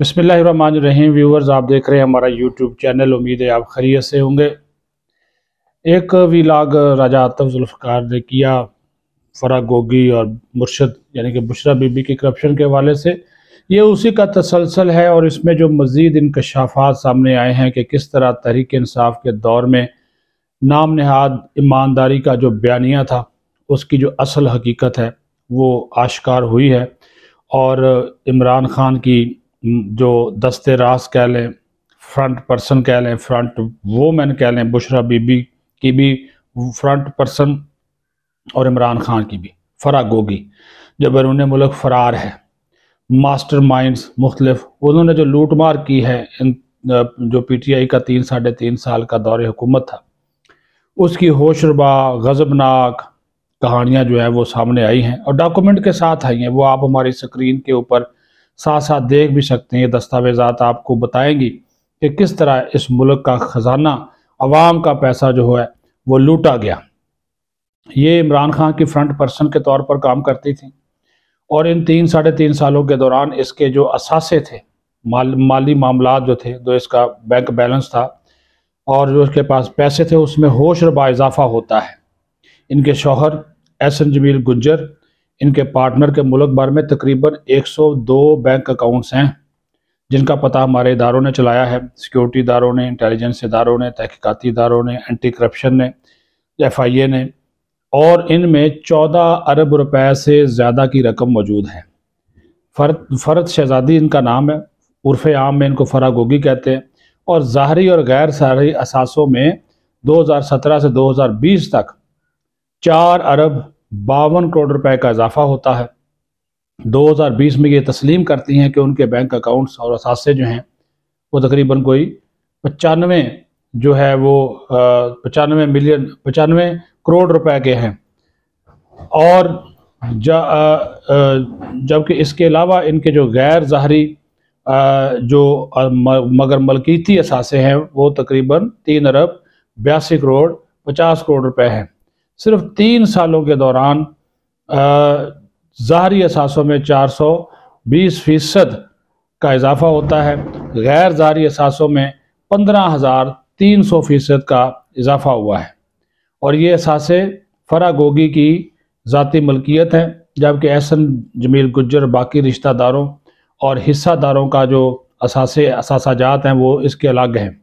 बिस्मिल्लाहिर्रहमानिर्रहीम। व्यूवर्स, आप देख रहे हैं हमारा यूट्यूब चैनल। उम्मीद है आप खैरियत से होंगे। एक व्लॉग राजा आतिफ ज़ुल्फ़कार ने किया फराह गोगी और मुर्शद यानी कि बुशरा बीबी की करप्शन के हवाले से। ये उसी का तसलसल है और इसमें जो मज़ीद इंकशाफात सामने आए हैं कि किस तरह तहरीक-ए-इंसाफ के दौर में नाम नहाद ईमानदारी का जो बयानिया था उसकी जो असल हकीकत है वो आश्कार हुई है। और इमरान खान की जो दस्ते रास कह लें, फ्रंट पर्सन कह लें, फ्रंट वोमेन कह लें, बुशरा बीबी की भी फ्रंट पर्सन और इमरान खान की भी फराह गोगी, जो बैरून मुल्क फ़रार है, मास्टरमाइंड्स मुख्तलिफ, उन्होंने जो लूट मार की है जो PTI का 3-3.5 साल का दौरे हुकूमत था, उसकी होशरबा गज़बनाक कहानियाँ जो है वो सामने आई हैं और डॉक्यूमेंट के साथ आई हैं। वो आप हमारी स्क्रीन के ऊपर साथ साथ देख भी सकते हैं। ये दस्तावेज़ात आपको बताएंगी कि किस तरह इस मुल्क का ख़जाना, आवाम का पैसा जो है वो लूटा गया। ये इमरान खान की फ्रंट पर्सन के तौर पर काम करती थी और इन 3-3.5 सालों के दौरान इसके जो असासे थे, माली मामलात जो थे, जो इसका बैंक बैलेंस था और जो इसके पास पैसे थे, उसमें होशरबा इजाफा होता है। इनके शौहर हसन जमील गुज्जर, इनके पार्टनर के मुल्क भर में तकरीबन 102 बैंक अकाउंट्स हैं जिनका पता हमारे इदारों ने चलाया है, सिक्योरिटी इदारों ने, इंटेलिजेंस इदारों ने, तहकीकाती इदारों ने, एंटी करप्शन ने, FIA ने, और इनमें 14 अरब रुपए से ज़्यादा की रकम मौजूद है। फरद शहजादी इनका नाम है, उर्फ आम में इनको फराह गोगी कहते हैं। और ज़ाहरी और गैर ज़ाहरी असासों में 2017 से 2020 तक 4 अरब 52 करोड़ रुपए का इजाफा होता है। 2020 में ये तस्लीम करती हैं कि उनके बैंक अकाउंट्स और असासे जो हैं वो तकरीबन कोई 95 करोड़ रुपए के हैं। और जबकि इसके अलावा इनके जो गैर ज़ाहरी जो मगर मलकीती असासे हैं वो तकरीबन 3 अरब 82 करोड़ 50 करोड़ रुपए हैं। सिर्फ 3 सालों के दौरान ज़ाहरी असासों में 420% का इजाफा होता है, गैर ज़ाहरी असासों में 15,300% का इजाफा हुआ है। और ये असासे फराह गोगी की ज़ाती मलकियत हैं, जबकि हसन जमील गुज्जर बाकी रिश्तेदारों और हिस्सादारों का जो असासाजात हैं वो इसके अलग हैं।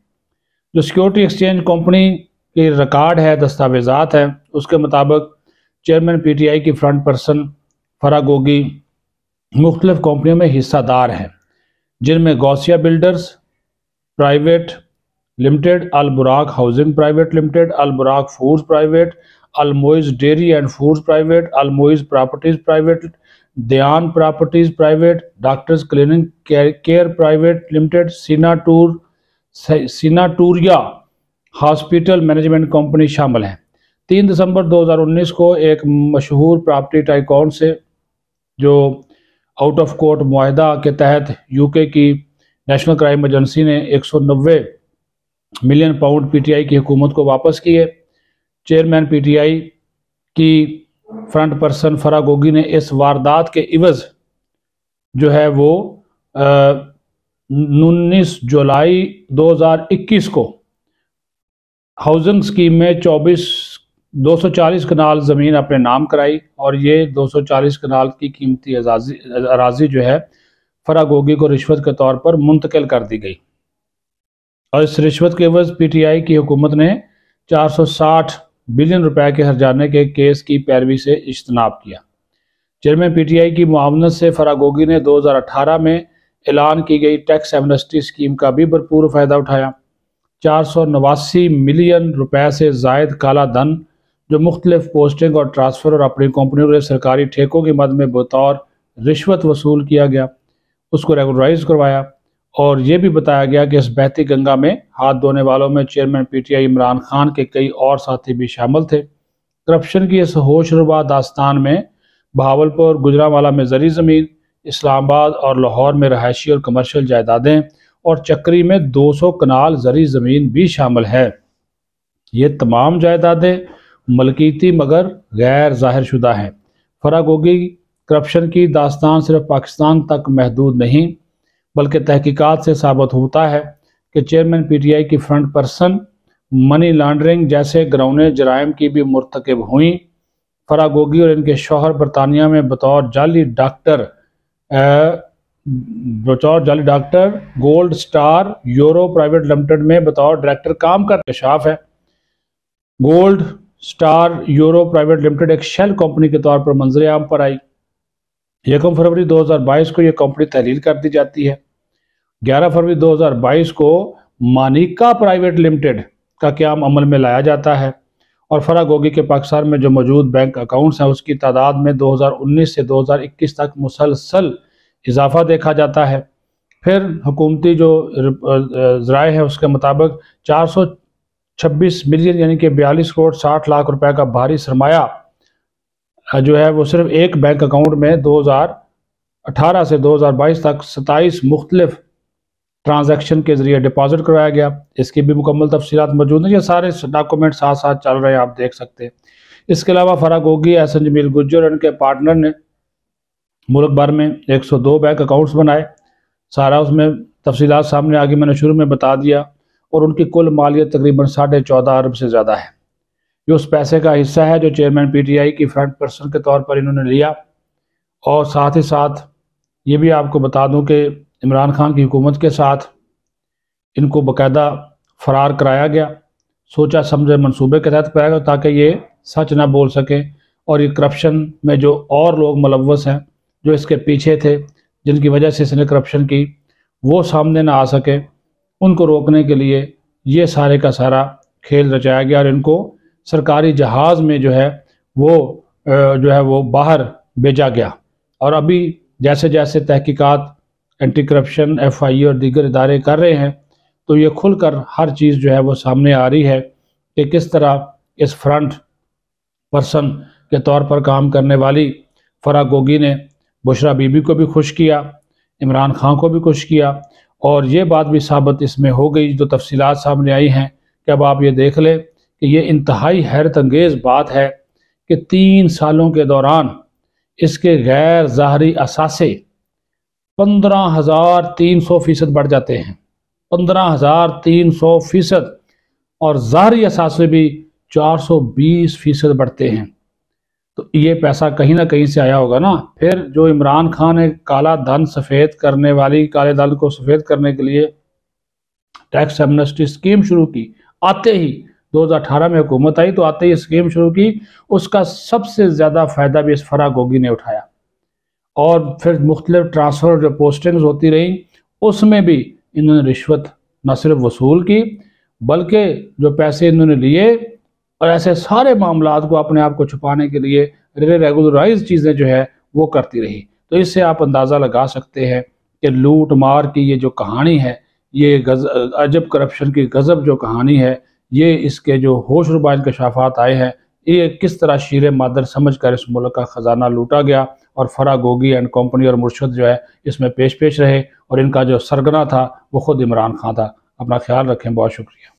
जो सिक्योरिटी एक्सचेंज कंपनी के रिकॉर्ड है, दस्तावेज़ात हैं, उसके मुताबिक चेयरमैन PTI की फ्रंट पर्सन फराह गोगी मुख्तलिफ कंपनियों में हिस्सादार हैं, जिनमें Ghausia builders private limited, Alburaq housing private limited, Alburaq foods private, Almoiz dairy and foods private, Almoiz properties private, Dayan properties private, doctors क्लिनिंगर प्राइवेट लिमिटेड, सीनाटूरिया हॉस्पिटल मैनेजमेंट कंपनी शामिल हैं। 3 दिसंबर 2019 को एक मशहूर प्रॉपर्टी टाइकॉन से जो आउट ऑफ कोर्ट मुआहदा के तहत UK की नेशनल क्राइम एजेंसी ने 190 मिलियन पाउंड PTI की हुकूमत को वापस किए। चेयरमैन PTI की फ्रंट पर्सन फराह गोगी ने इस वारदात के इवज़ जो है वो 19 जुलाई 2021 को हाउसिंग स्कीम में 240 कनाल ज़मीन अपने नाम कराई और ये 240 कनाल की कीमती अराजी जो है फराह गोगी को रिश्वत के तौर पर मुंतकिल कर दी गई। और इस रिश्वत के एवज PTI की हुकूमत ने 460 बिलियन रुपए के हर्जाने के केस की पैरवी से इज्तनाब किया। चेयरमैन PTI की मुआवनत से फराह गोगी ने 2018 में ऐलान की गई टैक्स एमनेस्टी स्कीम का भी भरपूर फ़ायदा उठाया। 489 मिलियन रुपए से जायद काला धन जो मुख्तलिफ पोस्टिंग और ट्रांसफ़र और अपनी कंपनियों के सरकारी ठेकों की मद में बतौर रिश्वत वसूल किया गया, उसको रेगुलराइज करवाया। और ये भी बताया गया कि इस बहती गंगा में हाथ धोने वालों में चेयरमैन PTI इमरान खान के कई और साथी भी शामिल थे। करप्शन की इस होशरुबा दास्तान में बहावलपुर, गुजरांवाला में जरी ज़मीन, इस्लामाबाद और लाहौर में रहायशी और कमर्शियल जायदादें और चक्री में 200 कनाल जरी ज़मीन भी शामिल है। ये तमाम जायदादें मलकीती मगर गैर ज़ाहिर शुदा हैं। फराह गोगी करप्शन की दास्तान सिर्फ पाकिस्तान तक महदूद नहीं बल्कि तहकीकात से साबित होता है कि चेयरमैन PTI की फ्रंट पर्सन मनी लॉन्ड्रिंग जैसे गरौने जराइम की भी मरतकब हुई। फराह गोगी और इनके शोहर बरतानिया में बतौर जाली doctor gold star euro private limited में बतौर डायरेक्टर काम का इंकशाफ है। Gold star euro private limited एक शेल कंपनी के तौर पर मंजर आम पर आई। 1 फरवरी 2022 को यह कंपनी तहलील कर दी जाती है। 11 फरवरी 2022 को मानिका प्राइवेट लिमिटेड का क्याम अमल में लाया जाता है और फराह गोगी के पाकिस्तान में जो मौजूद बैंक अकाउंट्स हैं उसकी तादाद में 2019 से 2021 तक मुसलसल इजाफा देखा जाता है। फिर हुकूमती जो ज़राए हैं उसके मुताबिक 426 मिलियन यानी कि 42 करोड़ 60 लाख रुपए का भारी सरमाया जो है वो सिर्फ एक बैंक अकाउंट में 2018 से 2022 तक 27 मुख्तलिफ ट्रांजैक्शन के ज़रिए डिपॉजिट करवाया गया। इसकी भी मुकम्मल तफसीलात मौजूद हैं, ये सारे डॉक्यूमेंट साथ साथ चल रहे हैं, आप देख सकते हैं। इसके अलावा फराह गोगी, हसन जमील गुज्जर और उनके पार्टनर ने मुल्क भर में 102 बैंक अकाउंट्स बनाए। सारा उसमें तफसीलात सामने आ गई, मैंने शुरू में बता दिया। और उनकी कुल मालियत तकरीबन 14.5 अरब से ज़्यादा है। ये उस पैसे का हिस्सा है जो चेयरमैन PTI की फ्रंट पर्सन के तौर पर इन्होंने लिया। और साथ ही साथ ये भी आपको बता दूँ कि इमरान खान की हुकूमत के साथ इनको बाकायदा फरार कराया गया, सोचा समझे मनसूबे के तहत कराया गया ताकि ये सच ना बोल सकें। और ये करप्शन में जो और लोग मुलव्वस हैं जो इसके पीछे थे, जिनकी वजह से इसने करप्शन की, वो सामने ना आ सके, उनको रोकने के लिए ये सारे का सारा खेल रचाया गया। और इनको सरकारी जहाज़ में जो है वो बाहर भेजा गया। और अभी जैसे जैसे तहकीकात एंटी करप्शन, FIA और दीगर इदारे कर रहे हैं तो ये खुलकर हर चीज़ जो है वो सामने आ रही है कि किस तरह इस फ्रंट पर्सन के तौर पर काम करने वाली फराह गोगी ने बुशरा बीबी को भी खुश किया, इमरान खान को भी खुश किया। और ये बात भी साबित इसमें हो गई जो तफसीलात सामने आई हैं कि अब आप ये देख लें कि ये इंतहाई हैरत अंगेज़ बात है कि 3 सालों के दौरान इसके गैर ज़ाहरी असासे 15,300% बढ़ जाते हैं, 15,300%, और ज़ाहरी असासे भी 420% बढ़ते हैं। तो ये पैसा कहीं ना कहीं से आया होगा ना। फिर जो इमरान खान ने काला धन सफ़ेद करने वाली, काले धन को सफ़ेद करने के लिए टैक्स एमनेस्टी स्कीम शुरू की, आते ही 2018 में हुकूमत आई तो आते ही स्कीम शुरू की, उसका सबसे ज़्यादा फ़ायदा भी इस फराह गोगी ने उठाया। और फिर मुख्तलिफ ट्रांसफ़र जो पोस्टिंग्स होती रहीं उसमें भी इन्होंने रिश्वत न सिर्फ वसूल की बल्कि जो पैसे इन्होंने लिए, और ऐसे सारे मामला को अपने आप को छुपाने के लिए रेगुलराइज चीज़ें जो है वो करती रही। तो इससे आप अंदाज़ा लगा सकते हैं कि लूट मार की ये जो कहानी है, ये अजब करप्शन की गज़ब जो कहानी है, ये इसके जो होश रुबा इंकशाफात आए हैं, ये किस तरह शीरे मादर समझ कर इस मुल्क का ख़जाना लूटा गया। और फराह गोगी एंड कंपनी और मुर्शद जो है इसमें पेश रहे और इनका जो सरगना था वो ख़ुद इमरान खान था। अपना ख्याल रखें, बहुत शुक्रिया।